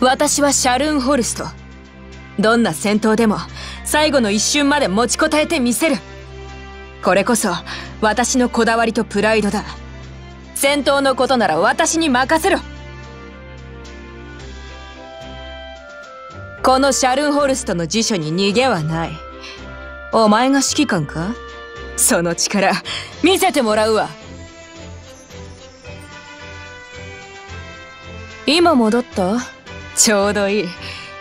私はシャルーンホルスト。どんな戦闘でも最後の一瞬まで持ちこたえてみせる。これこそ私のこだわりとプライドだ。戦闘のことなら私に任せろ。このシャルーンホルストの辞書に逃げはない。お前が指揮官か？その力見せてもらうわ。今戻った？ちょうどいい。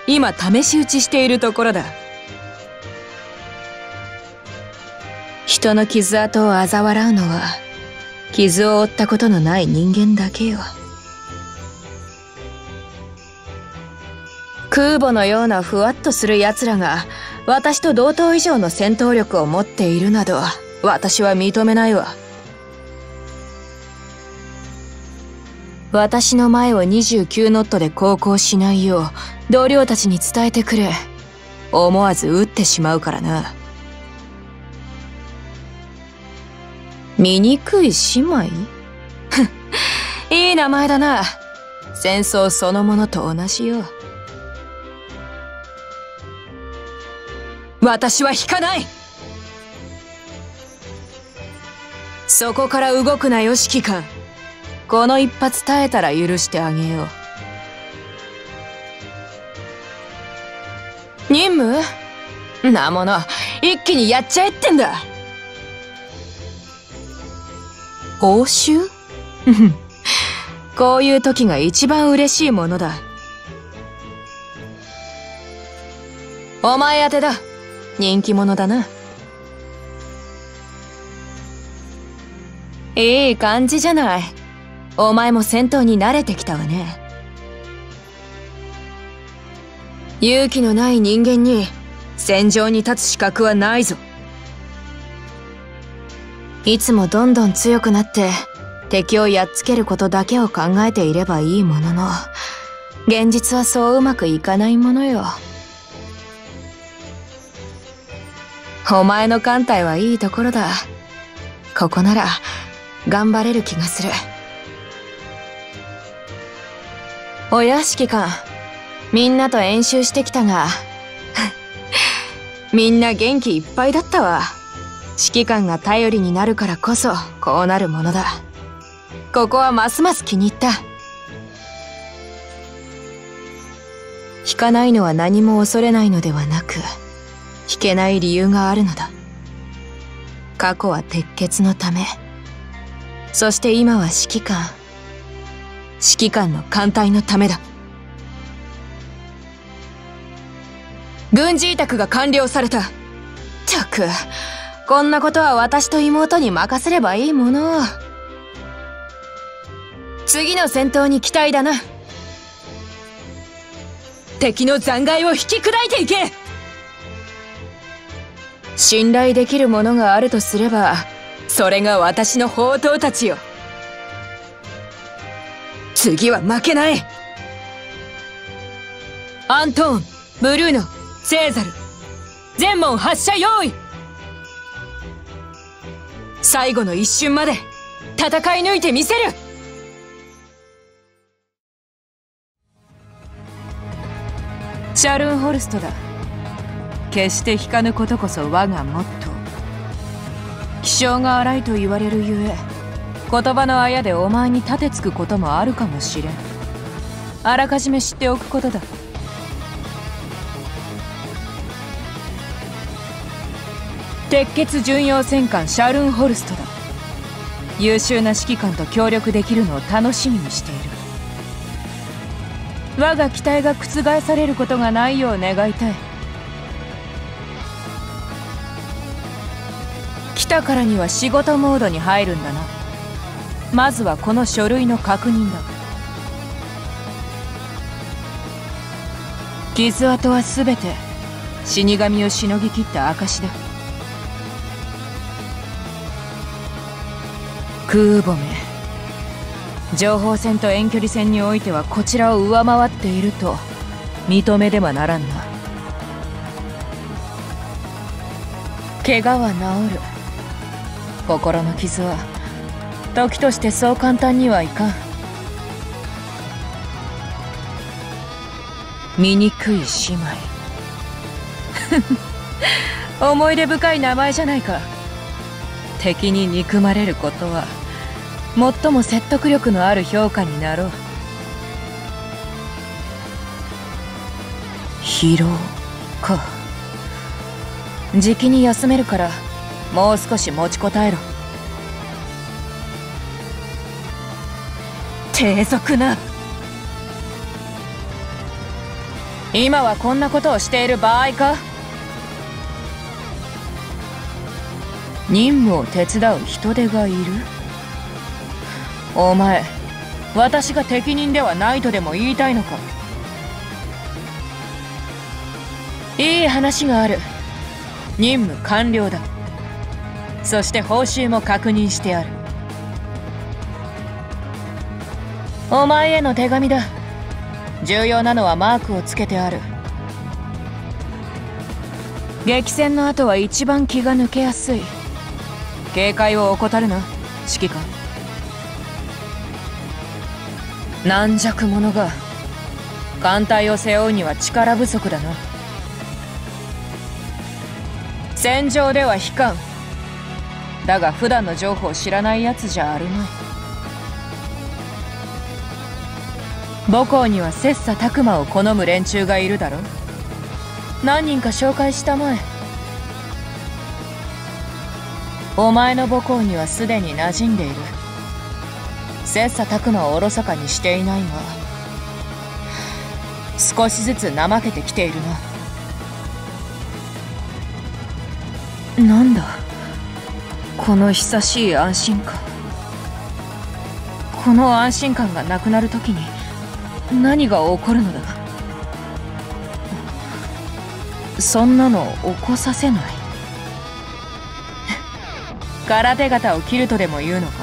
今試し撃ちしているところだ。人の傷跡を嘲笑うのは傷を負ったことのない人間だけよ。空母のようなふわっとする奴らが私と同等以上の戦闘力を持っているなど私は認めないわ。私の前を29ノットで航行しないよう同僚たちに伝えてくれ。思わず撃ってしまうからな。醜い姉妹いい名前だな。戦争そのものと同じよ。私は引かない。そこから動くなよ指揮官。この一発耐えたら許してあげよう。任務？なもの、一気にやっちゃえってんだ。報酬？こういう時が一番嬉しいものだ。お前宛てだ。人気者だな。いい感じじゃない。お前も戦闘に慣れてきたわね。勇気のない人間に戦場に立つ資格はないぞ。いつもどんどん強くなって敵をやっつけることだけを考えていればいいものの、現実はそううまくいかないものよ。お前の艦隊はいいところだ。ここなら頑張れる気がする。おや指揮官、みんなと演習してきたがみんな元気いっぱいだったわ。指揮官が頼りになるからこそこうなるものだ。ここはますます気に入った。引かないのは何も恐れないのではなく、引けない理由があるのだ。過去は鉄血のため、そして今は指揮官、指揮官の艦隊のためだ。軍事委託が完了された。ったく、こんなことは私と妹に任せればいいもの。次の戦闘に期待だな。敵の残骸を引き砕いていけ。信頼できるものがあるとすれば、それが私の砲塔たちよ。次は負けない。アントーン、ブルーノ、セーザル、全門発射用意。最後の一瞬まで戦い抜いてみせる。シャルーンホルストだ。決して引かぬことこそ我がモットー。気性が荒いと言われるゆえ、言葉のあやでお前に立てつくこともあるかもしれん。あらかじめ知っておくことだ。鉄血巡洋戦艦シャルーンホルストだ。優秀な指揮官と協力できるのを楽しみにしている。我が期待が覆されることがないよう願いたい。来たからには仕事モードに入るんだな。まずはこの書類の確認だ。傷跡は全て死神をしのぎきった証だ。空母め、情報戦と遠距離戦においてはこちらを上回っていると認めではならんな。怪我は治る。心の傷は時としてそう簡単にはいかん。醜い姉妹思い出深い名前じゃないか。敵に憎まれることは最も説得力のある評価になろう。疲労か。じきに休めるからもう少し持ちこたえろ。低俗な。今はこんなことをしている場合か。任務を手伝う人手がいる。お前、私が適任ではないとでも言いたいのか。いい話がある。任務完了だ。そして報酬も確認してある。お前への手紙だ。重要なのはマークをつけてある。激戦の後は一番気が抜けやすい。警戒を怠るな、指揮官。軟弱者が艦隊を背負うには力不足だな。戦場では悲観だが、普段の情報を知らないやつじゃあるまい。母校には切磋琢磨を好む連中がいるだろう。何人か紹介したまえ。お前の母校にはすでに馴染んでいる。切磋琢磨をおろそかにしていないが、少しずつ怠けてきているな。なんだこの久しい安心感。この安心感がなくなるときに何が起こるのだ。そんなの起こさせない。空手形を切るとでも言うのか。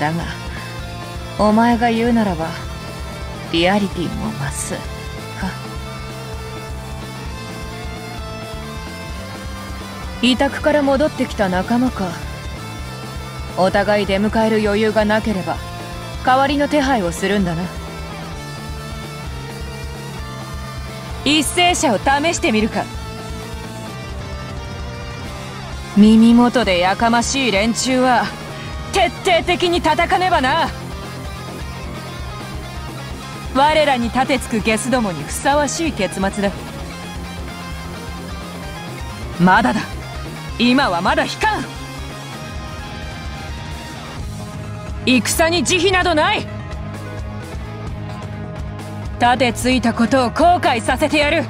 だがお前が言うならばリアリティも増すか。委託から戻ってきた仲間か。お互い出迎える余裕がなければ代わりの手配をするんだな。一斉者を試してみるか。耳元でやかましい連中は徹底的に叩かねばな。我らに立てつくゲスどもにふさわしい結末だ。まだだ。今はまだ悲観。戦に慈悲などない。盾ついたことを後悔させてやる。